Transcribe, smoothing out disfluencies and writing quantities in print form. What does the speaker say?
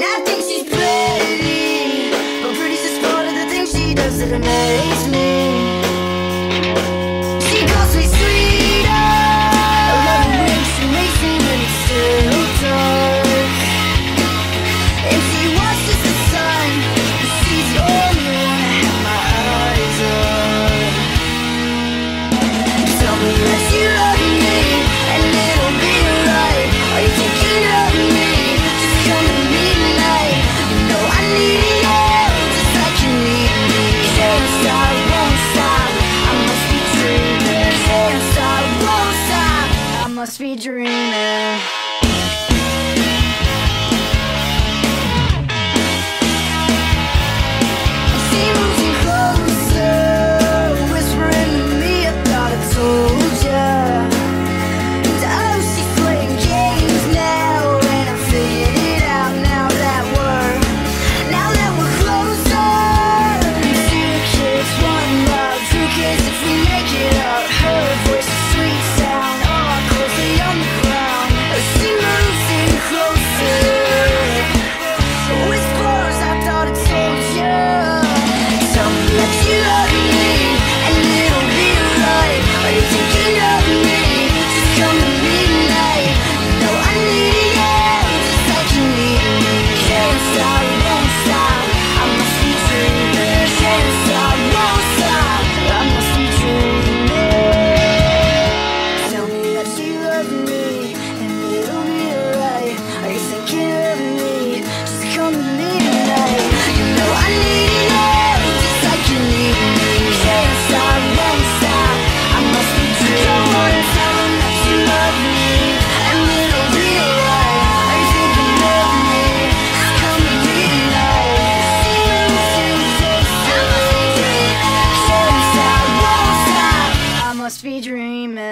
And I think she's pretty, but pretty's just part of the things she does that amaze me. She calls me sweeter, I love it when she makes me when it's still dark. And she watches the sun, and she's the only one I have my eyes on. Tell me that you love me, and it'll be alright. Are you thinking of me? Just come to me tonight. You know I need you, just like you need me. Can't stop, won't stop, I must be dreaming. Can't stop, won't stop, I must be dreaming. She moves you closer, whispering to me, I thought I told ya. And oh, she's playing games now, and I'm figuring it out now that we're closer. Two kids, one love, two kids if we make it up. Her voice, a sweet sound, all closely on the ground. She moves in closer, whispers, I thought I told ya. Tell me that you love me, and it'll be alright. Are you thinking of me? Just come to me tonight. You know I need you, just like you need me. Can't stop, won't stop, I must be dreaming. Can't stop, won't stop, I must be dreaming. Tell me that you love me, and it'll be alright. Are you thinking of me? Just come to me tonight. You know I need you, just like you need me. Can't stop, won't stop, I must be dreaming. Don't wanna tell them that you love me, and it'll be alright. Are you thinking of me? Just come to me tonight. See you soon, I must be dreaming. Can't stop, won't stop, I must be dreaming.